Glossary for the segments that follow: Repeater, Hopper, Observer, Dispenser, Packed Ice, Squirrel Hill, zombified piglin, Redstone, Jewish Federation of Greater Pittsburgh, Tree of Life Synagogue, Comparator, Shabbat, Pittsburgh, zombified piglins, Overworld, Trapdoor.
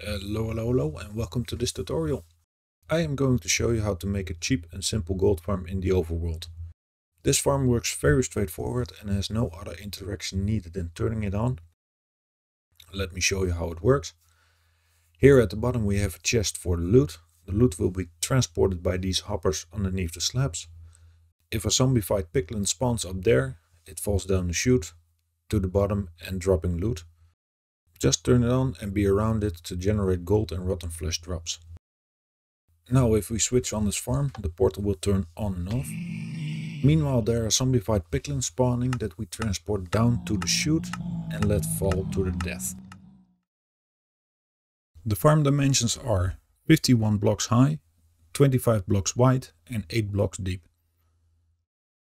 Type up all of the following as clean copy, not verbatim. Hello and welcome to this tutorial. I am going to show you how to make a cheap and simple gold farm in the overworld. This farm works very straightforward and has no other interaction needed than turning it on. Let me show you how it works. Here at the bottom we have a chest for the loot. The loot will be transported by these hoppers underneath the slabs. If a zombified piglin spawns up there, it falls down the chute to the bottom and dropping loot. Just turn it on and be around it to generate gold and rotten flesh drops. Now if we switch on this farm, the portal will turn on and off. Meanwhile there are zombified piglins spawning that we transport down to the chute and let fall to their death. The farm dimensions are 51 blocks high, 25 blocks wide and 8 blocks deep.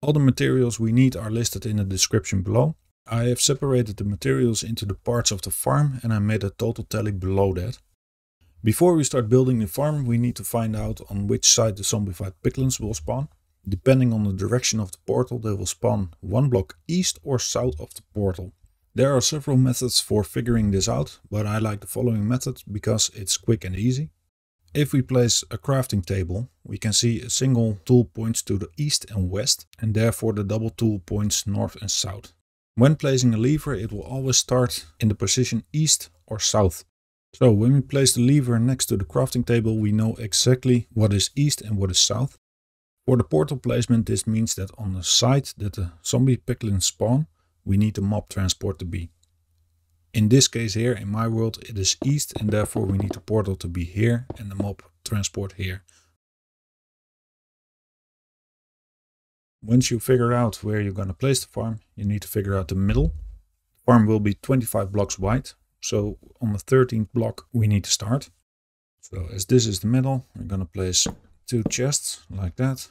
All the materials we need are listed in the description below. I have separated the materials into the parts of the farm and I made a total tally below that. Before we start building the farm, we need to find out on which side the zombified piglins will spawn. Depending on the direction of the portal, they will spawn one block east or south of the portal. There are several methods for figuring this out, but I like the following method because it's quick and easy. If we place a crafting table, we can see a single tool points to the east and west, and therefore the double tool points north and south. When placing a lever, it will always start in the position east or south. So when we place the lever next to the crafting table, we know exactly what is east and what is south. For the portal placement, this means that on the side that the zombie piglins spawn, we need the mob transport to be. In this case here, in my world, it is east and therefore we need the portal to be here and the mob transport here. Once you figure out where you're going to place the farm, you need to figure out the middle. The farm will be 25 blocks wide, so on the 13th block we need to start. So as this is the middle, we're going to place 2 chests like that.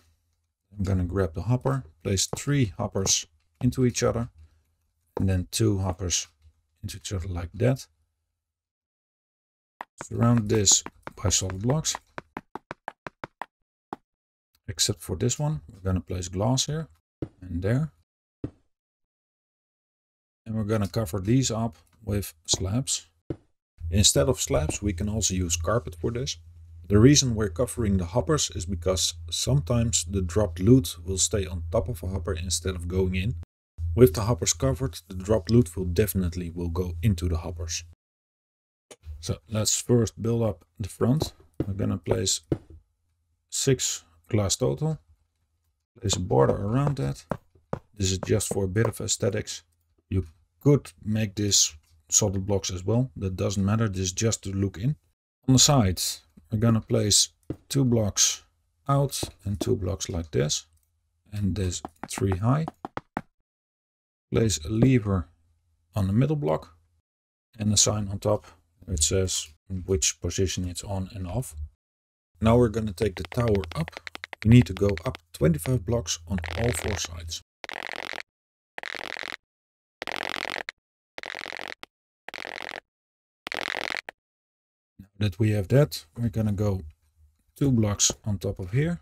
I'm going to grab the hopper, place 3 hoppers into each other, and then 2 hoppers into each other like that. Surround this by solid blocks. Except for this one, we're going to place glass here and there. And we're going to cover these up with slabs. Instead of slabs, we can also use carpet for this. The reason we're covering the hoppers is because sometimes the dropped loot will stay on top of a hopper instead of going in. With the hoppers covered, the dropped loot will definitely go into the hoppers. So let's first build up the front. We're going to place 6 glass total. Place a border around that. This is just for a bit of aesthetics. You could make this solid blocks as well. That doesn't matter. This is just to look in. On the sides, we're going to place 2 blocks out and 2 blocks like this. And there's 3 high. Place a lever on the middle block. And a sign on top. It says which position it's on and off. Now we're going to take the tower up. We need to go up 25 blocks on all 4 sides. Now that we have that, we're going to go 2 blocks on top of here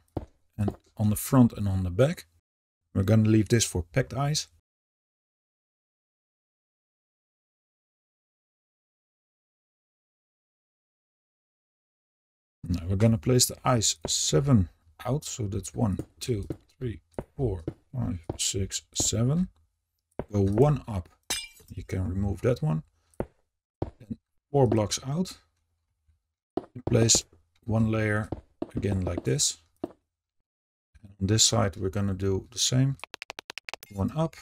and on the front and on the back. We're going to leave this for packed ice. Now we're going to place the ice 7 out, so that's 1, 2, 3, 4, 5, 6, 7. Go 1 up, you can remove that one. And 4 blocks out, you place 1 layer again like this. And on this side we're going to do the same, 1 up,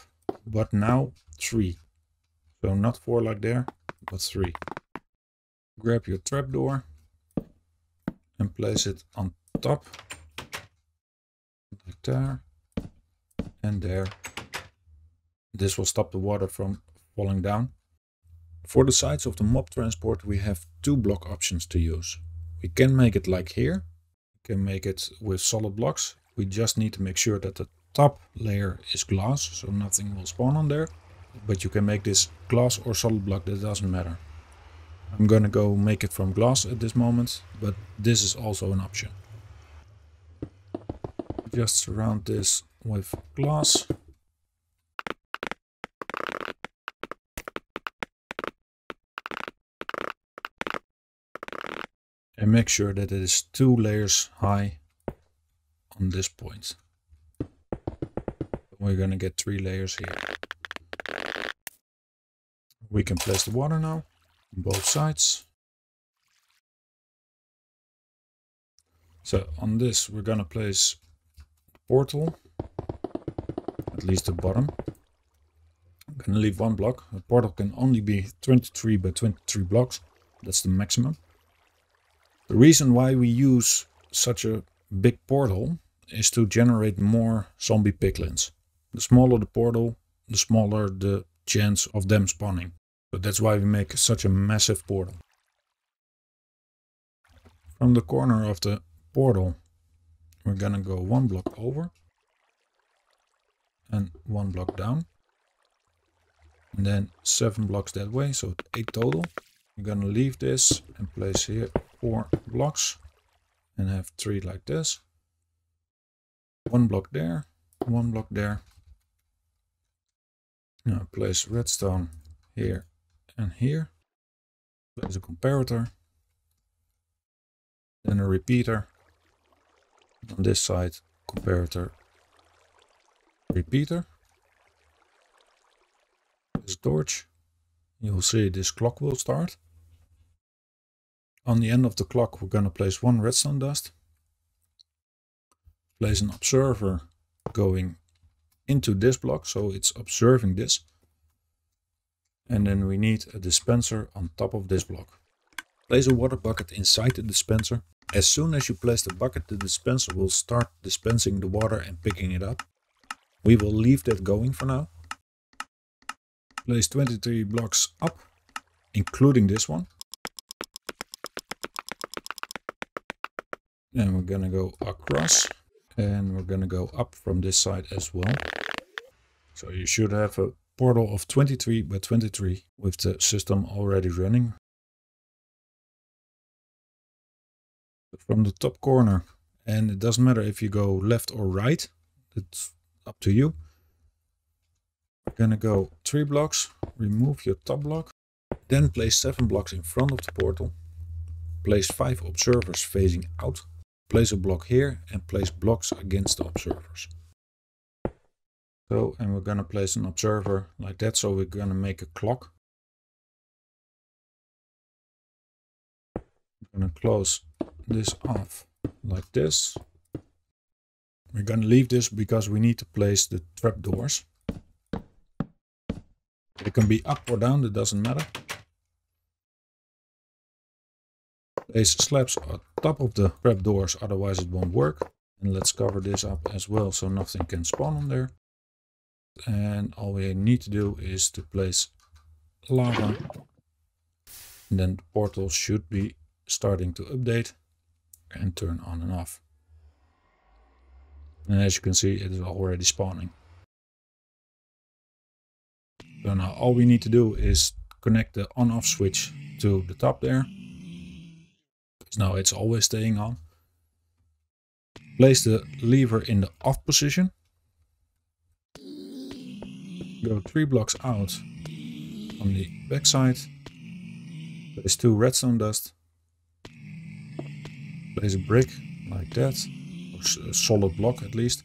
but now 3. So not 4 like there, but 3. Grab your trapdoor and place it on top, like there, and there. This will stop the water from falling down. For the sides of the mob transport we have 2 block options to use. We can make it like here, we can make it with solid blocks. We just need to make sure that the top layer is glass, so nothing will spawn on there. But you can make this glass or solid block, that doesn't matter. I'm gonna go make it from glass at this moment, but this is also an option. Just surround this with glass. and make sure that it is 2 layers high on this point. We're gonna get 3 layers here. We can place the water now on both sides. So on this we're gonna place the portal, at least the bottom. I'm gonna leave 1 block. The portal can only be 23 by 23 blocks. That's the maximum. The reason why we use such a big portal is to generate more zombie piglins. The smaller the portal, the smaller the chance of them spawning. But that's why we make such a massive portal. From the corner of the portal, we're gonna go 1 block over and 1 block down. And then 7 blocks that way, so 8 total. We're gonna leave this and place here 4 blocks and have 3 like this. 1 block there, 1 block there. Now place redstone here and here. Place a comparator. Then a repeater. On this side, comparator, repeater. Place a torch. You'll see this clock will start. On the end of the clock we're going to place 1 redstone dust. Place an observer going into this block, so it's observing this. And then we need a dispenser on top of this block. Place a water bucket inside the dispenser. As soon as you place the bucket, the dispenser will start dispensing the water and picking it up. We will leave that going for now. Place 23 blocks up, including this one. And we're gonna go across, and we're gonna go up from this side as well. So you should have a portal of 23 by 23 with the system already running. From the top corner, and it doesn't matter if you go left or right, it's up to you. We're gonna go 3 blocks, remove your top block, then place 7 blocks in front of the portal, place 5 observers facing out, place a block here and place blocks against the observers. So, and we're gonna place an observer like that, so we're gonna make a clock. We're gonna close this off like this. We're gonna leave this because we need to place the trapdoors. It can be up or down, it doesn't matter. Place slabs on top of the trapdoors, otherwise it won't work. And let's cover this up as well, so nothing can spawn on there. And all we need to do is to place lava. And then the portal should be starting to update and turn on and off. And as you can see, it is already spawning. So now all we need to do is connect the on-off switch to the top there. Because now it's always staying on. Place the lever in the off position. Go 3 blocks out on the back side. Place 2 redstone dust. Place a brick like that, or a solid block at least.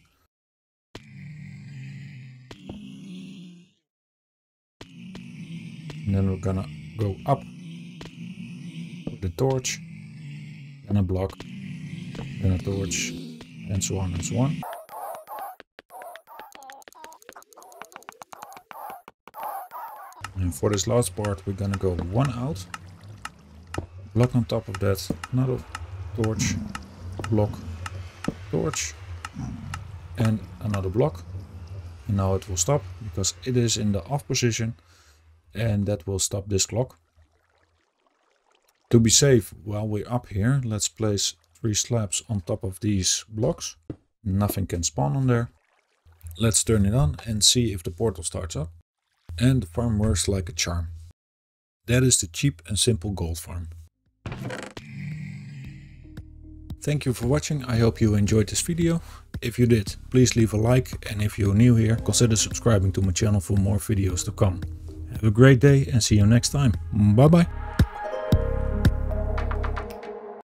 And then we're gonna go up with the torch, and a block, and a torch, and so on and so on. And for this last part we're gonna go 1 out, block on top of that, another torch, block, torch, and another block. And now it will stop, because it is in the off position. And that will stop this clock. To be safe, while we're up here, let's place 3 slabs on top of these blocks. Nothing can spawn on there. Let's turn it on and see if the portal starts up. And the farm works like a charm. That is the cheap and simple gold farm. Thank you for watching. I hope you enjoyed this video. If you did, please leave a like. And if you're new here, consider subscribing to my channel for more videos to come. Have a great day and see you next time. Bye bye.